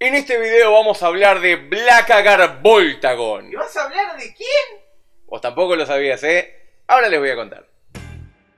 En este video vamos a hablar de Blackagar Boltagon. ¿Y vas a hablar de quién? Vos tampoco lo sabías, ¿eh? Ahora les voy a contar.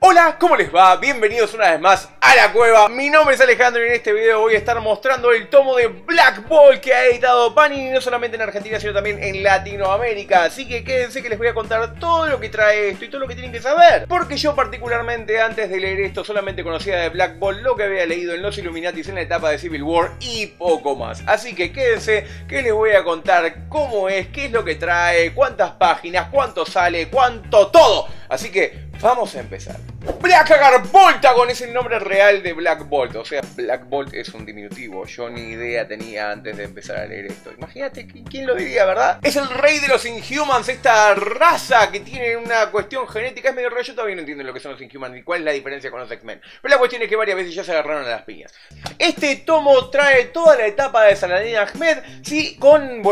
Hola, ¿cómo les va? Bienvenidos una vez más a la cueva. Mi nombre es Alejandro y en este video voy a estar mostrando el tomo de Black Bolt que ha editado Panini, no solamente en Argentina, sino también en Latinoamérica. Así que quédense que les voy a contar todo lo que trae esto y todo lo que tienen que saber. Porque yo particularmente antes de leer esto solamente conocía de Black Bolt lo que había leído en los Illuminatis en la etapa de Civil War y poco más. Así que quédense que les voy a contar cómo es, qué es lo que trae, cuántas páginas, cuánto sale, cuánto todo. Así que vamos a empezar. Blackagar Boltagon es el nombre real de Black Bolt. O sea, Black Bolt es un diminutivo. Yo ni idea tenía antes de empezar a leer esto. Imagínate, ¿quién lo diría, verdad? Es el rey de los Inhumans, esta raza que tiene una cuestión genética. Es medio raro, yo todavía no entiendo lo que son los Inhumans ni cuál es la diferencia con los X-Men. Pero la cuestión es que varias veces ya se agarraron a las piñas. Este tomo trae toda la etapa de Saladin Ahmed, sí, con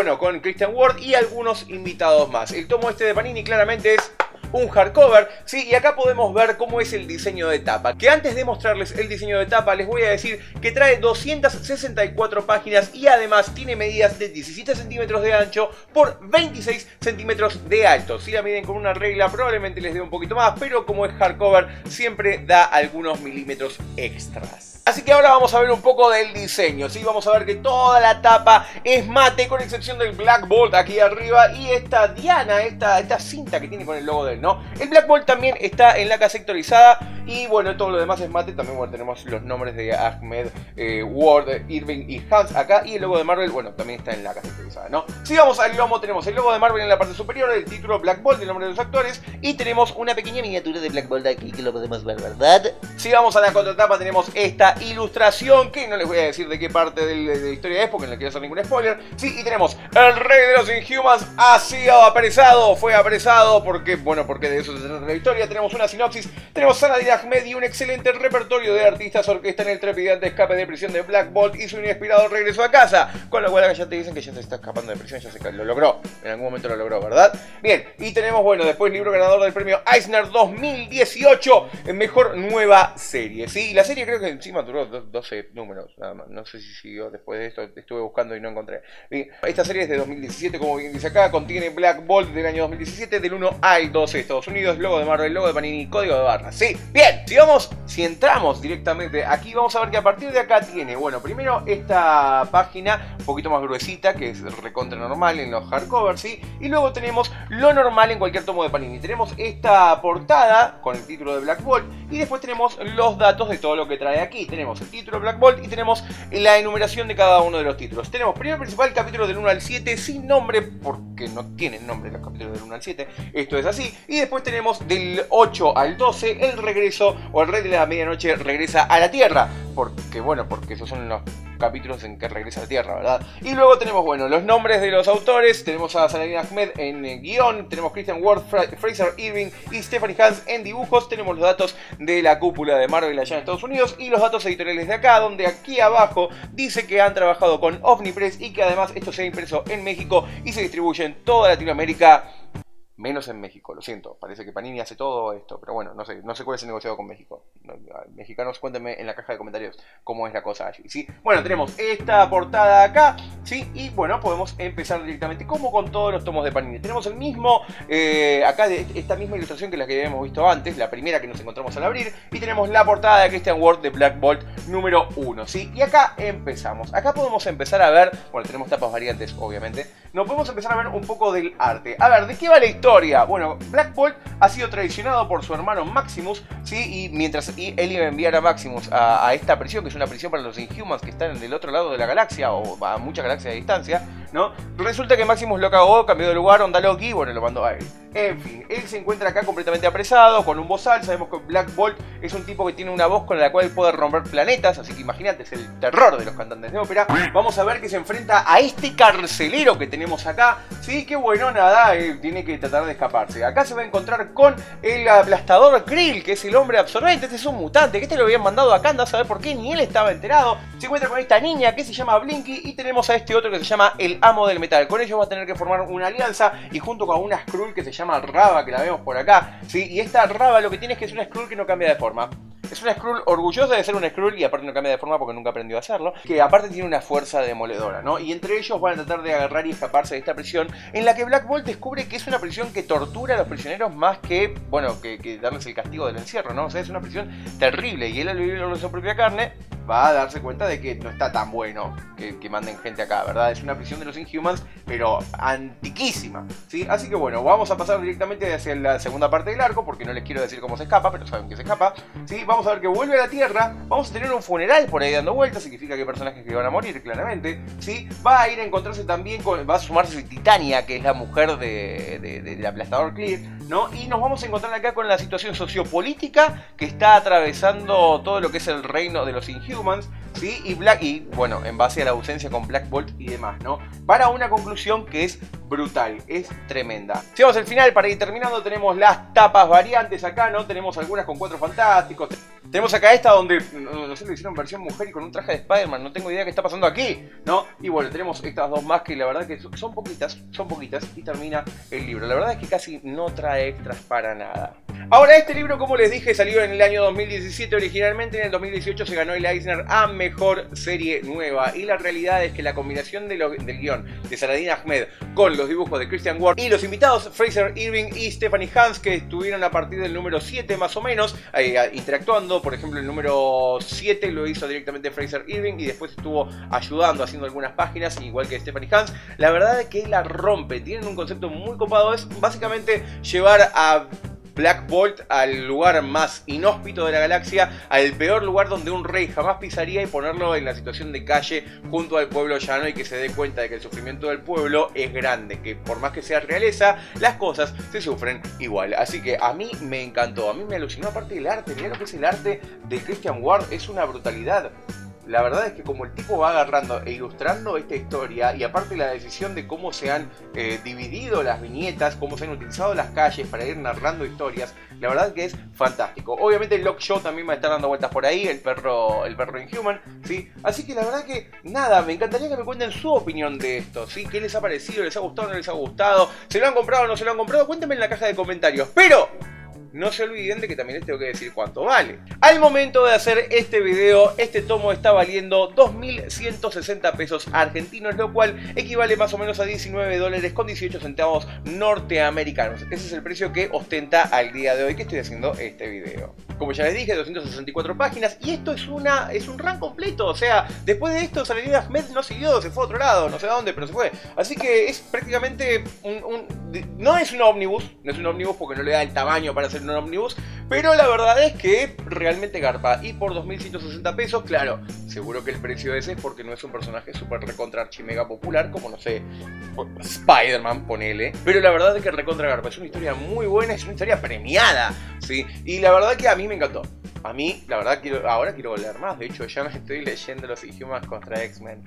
Christian Ward y algunos invitados más. El tomo este de Panini claramente es un hardcover, sí, y acá podemos ver cómo es el diseño de tapa. Que antes de mostrarles el diseño de tapa les voy a decir que trae 264 páginas y además tiene medidas de 17 centímetros de ancho por 26 centímetros de alto. Si la miden con una regla probablemente les dé un poquito más, pero como es hardcover siempre da algunos milímetros extras. Así que ahora vamos a ver un poco del diseño, ¿sí? Vamos a ver que toda la tapa es mate, con excepción del Black Bolt aquí arriba y esta diana, esta cinta que tiene con el logo de él, ¿no? El Black Bolt también está en laca sectorizada y bueno, todo lo demás es mate. También, bueno, tenemos los nombres de Ahmed, Ward, Irving y Hans acá y el logo de Marvel, bueno, también está en laca sectorizada, ¿no? Si vamos al lomo tenemos el logo de Marvel en la parte superior, el título Black Bolt, el nombre de los actores y tenemos una pequeña miniatura de Black Bolt aquí que lo podemos ver, ¿verdad? Si vamos a la contratapa tenemos esta ilustración que no les voy a decir de qué parte de la historia es porque no les quiero hacer ningún spoiler. Sí, y tenemos el rey de los Inhumans ha sido apresado, fue apresado porque, bueno, porque de eso se trata la historia. Tenemos una sinopsis, tenemos Saladin Ahmed y un excelente repertorio de artistas orquestan el trepidante escape de prisión de Black Bolt y su inesperado regreso a casa. Con lo cual acá ya te dicen que ya se está escapando de prisión, ya se lo logró, en algún momento lo logró, ¿verdad? Bien, y tenemos, bueno, después libro ganador del premio Eisner 2018, mejor nueva serie, ¿sí? Y la serie creo que encima duró 12 números, nada más. No sé si siguió después de esto, estuve buscando y no encontré. Bien. Esta serie es de 2017, como bien dice acá, contiene Black Bolt del año 2017, del 1 al 12 de Estados Unidos, logo de Marvel, logo de Panini, código de barra. Sí, bien, si entramos directamente aquí, vamos a ver que a partir de acá tiene, bueno, primero esta página un poquito más gruesita, que es recontra normal en los hardcovers, ¿sí? Y luego tenemos lo normal en cualquier tomo de Panini. Tenemos esta portada con el título de Black Bolt y después tenemos los datos de todo lo que trae aquí. Tenemos el título Black Bolt y tenemos la enumeración de cada uno de los títulos. Tenemos primer principal, capítulo del 1 al 7, sin nombre, porque no tienen nombre los capítulos del 1 al 7, esto es así. Y después tenemos del 8 al 12, el regreso o el rey de la medianoche regresa a la Tierra, porque bueno, porque esos son los capítulos en que regresa a la Tierra, ¿verdad? Y luego tenemos, bueno, los nombres de los autores. Tenemos a Saladin Ahmed en guión, tenemos Christian Ward, Fraser Irving y Stephanie Hans en dibujos. Tenemos los datos de la cúpula de Marvel allá en Estados Unidos y los datos editoriales de acá, donde aquí abajo dice que han trabajado con OVNI Press y que además esto se ha impreso en México y se distribuye en toda Latinoamérica. Menos en México, lo siento, parece que Panini hace todo esto, pero bueno, no sé cuál es el negociado con México. Mexicanos, cuéntenme en la caja de comentarios cómo es la cosa allí, ¿sí? Bueno, tenemos esta portada acá, ¿sí? Y bueno, podemos empezar directamente, como con todos los tomos de Panini. Tenemos el mismo, acá esta misma ilustración que la que habíamos visto antes, la primera que nos encontramos al abrir, y tenemos la portada de Christian Ward de Black Bolt número 1, ¿sí? Y acá empezamos, acá podemos empezar a ver, bueno, tenemos tapas variantes, obviamente, nos podemos empezar a ver un poco del arte. A ver, ¿de qué va la historia? Bueno, Black Bolt ha sido traicionado por su hermano Maximus, ¿sí? Y mientras él iba a enviar a Maximus a esta prisión, que es una prisión para los Inhumans que están del otro lado de la galaxia, o a mucha galaxia de distancia, ¿no? Resulta que Maximus lo cagó, cambió de lugar, onda Loki, bueno, lo mandó a él. En fin, él se encuentra acá completamente apresado, con un bozal. Sabemos que Black Bolt es un tipo que tiene una voz con la cual puede romper planetas, así que imagínate, es el terror de los cantantes de ópera. Vamos a ver que se enfrenta a este carcelero que tenemos acá, sí, que bueno, nada, él tiene que tratar de escaparse. Acá se va a encontrar con el aplastador Creel, que es el hombre absorbente. Este es un mutante, que este lo habían mandado acá, anda a saber por qué, ni él estaba enterado. Se encuentra con esta niña que se llama Blinky y tenemos a este otro que se llama el amo del metal. Con ellos va a tener que formar una alianza y junto con una Skrull que se llama Rava, que la vemos por acá, ¿sí? Y esta Rava lo que tiene es que es una Skrull que no cambia de forma. Es un Skrull orgulloso de ser un Skrull y aparte no cambia de forma porque nunca aprendió a hacerlo, que aparte tiene una fuerza demoledora, ¿no? Y entre ellos van a tratar de agarrar y escaparse de esta prisión, en la que Black Bolt descubre que es una prisión que tortura a los prisioneros más que, bueno, que darles el castigo del encierro, ¿no? O sea, es una prisión terrible y él, al vivirlo en su propia carne, va a darse cuenta de que no está tan bueno que manden gente acá, ¿verdad? Es una prisión de los Inhumans, pero antiquísima, ¿sí? Así que bueno, vamos a pasar directamente hacia la segunda parte del arco, porque no les quiero decir cómo se escapa, pero saben que se escapa, ¿sí? Vamos a ver que vuelve a la Tierra, vamos a tener un funeral por ahí dando vueltas, significa que hay personajes que van a morir, claramente, ¿sí? Va a ir a encontrarse también con... va a sumarse Titania, que es la mujer del aplastador Creel, ¿no? Y nos vamos a encontrar acá con la situación sociopolítica que está atravesando todo lo que es el reino de los Inhumans, ¿sí? Y bueno, en base a la ausencia con Black Bolt y demás, ¿no? Para una conclusión que es brutal, es tremenda. Llegamos al final, para ir terminando tenemos las tapas variantes acá, ¿no? Tenemos algunas con Cuatro Fantásticos. Tenemos acá esta donde, no sé, lo hicieron versión mujer y con un traje de Spider-Man, no tengo idea qué está pasando aquí, ¿no? Y bueno, tenemos estas dos más que la verdad que son poquitas y termina el libro. La verdad es que casi no trae extras para nada. Ahora, este libro, como les dije, salió en el año 2017 originalmente, en el 2018 se ganó el Eisner a Mejor Serie Nueva y la realidad es que la combinación del guión de Saladin Ahmed con los dibujos de Christian Ward y los invitados Fraser Irving y Stephanie Hans, que estuvieron a partir del número 7 más o menos interactuando. Por ejemplo, el número 7 lo hizo directamente Fraser Irving y después estuvo ayudando, haciendo algunas páginas, igual que Stephanie Hans. La verdad es que la rompe, tienen un concepto muy copado, es básicamente llevar a Black Bolt al lugar más inhóspito de la galaxia, al peor lugar donde un rey jamás pisaría, y ponerlo en la situación de calle junto al pueblo llano, y que se dé cuenta de que el sufrimiento del pueblo es grande, que por más que sea realeza, las cosas se sufren igual. Así que a mí me encantó, a mí me alucinó, aparte el arte, mirá lo que es el arte de Christian Ward, es una brutalidad. La verdad es que como el tipo va agarrando e ilustrando esta historia, y aparte la decisión de cómo se han dividido las viñetas, cómo se han utilizado las calles para ir narrando historias, la verdad que es fantástico. Obviamente Lockjaw también va a estar dando vueltas por ahí, el perro Inhuman, ¿sí? Así que la verdad que nada, me encantaría que me cuenten su opinión de esto, ¿sí? ¿Qué les ha parecido? ¿Les ha gustado o no les ha gustado? ¿Se lo han comprado o no se lo han comprado? Cuéntenme en la caja de comentarios, pero... no se olviden de que también les tengo que decir cuánto vale. Al momento de hacer este video, este tomo está valiendo 2.160 pesos argentinos, lo cual equivale más o menos a 19 dólares con 18 centavos norteamericanos. Ese es el precio que ostenta al día de hoy que estoy haciendo este video. Como ya les dije, 264 páginas, y esto es un run completo. O sea, después de esto Saladin Ahmed no siguió, se fue a otro lado, no sé a dónde, pero se fue. Así que es prácticamente no es un ómnibus, no es un ómnibus porque no le da el tamaño para hacer en un omnibus, pero la verdad es que realmente garpa, y por 2.160 pesos, claro, seguro que el precio ese es porque no es un personaje super recontra archimega popular, como no sé, Spider-Man, ponele, pero la verdad es que recontra garpa, es una historia muy buena, es una historia premiada, ¿sí? Y la verdad que a mí me encantó. A mí, la verdad, ahora quiero leer más. De hecho, ya me estoy leyendo los Inhumans contra X-Men,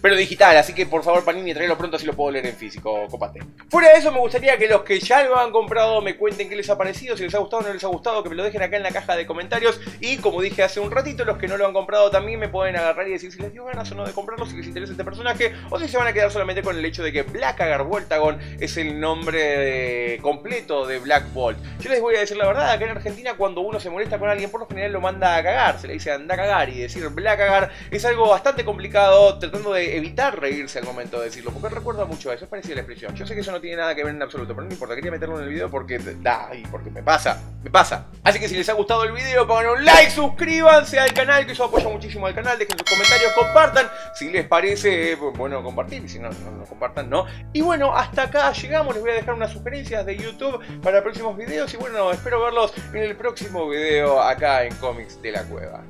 pero digital, así que por favor, Panini, tráelo pronto, así lo puedo leer en físico, copate. Fuera de eso, me gustaría que los que ya lo han comprado me cuenten qué les ha parecido, si les ha gustado o no les ha gustado, que me lo dejen acá en la caja de comentarios. Y como dije hace un ratito, los que no lo han comprado también me pueden agarrar y decir si les dio ganas o no de comprarlo, si les interesa este personaje, o si se van a quedar solamente con el hecho de que Blackagar Boltagon es el nombre completo de Black Bolt. Yo les voy a decir la verdad, acá en Argentina cuando uno se molesta con alguien, por lo general lo manda a cagar, se le dice anda a cagar, y decir Blackagar es algo bastante complicado, tratando de evitar reírse al momento de decirlo, porque recuerda mucho a eso, es parecida a la expresión. Yo sé que eso no tiene nada que ver en absoluto, pero no me importa, quería meterlo en el video porque da, y porque me pasa. Así que si les ha gustado el video, pongan un like, suscríbanse al canal, que eso apoya muchísimo al canal, dejen sus comentarios, compartan, si les parece, bueno, compartir, y si no, no compartan, no. Y bueno, hasta acá llegamos, les voy a dejar unas sugerencias de YouTube para próximos videos, y bueno, espero verlos en el próximo video acá en Cómics de la Cueva.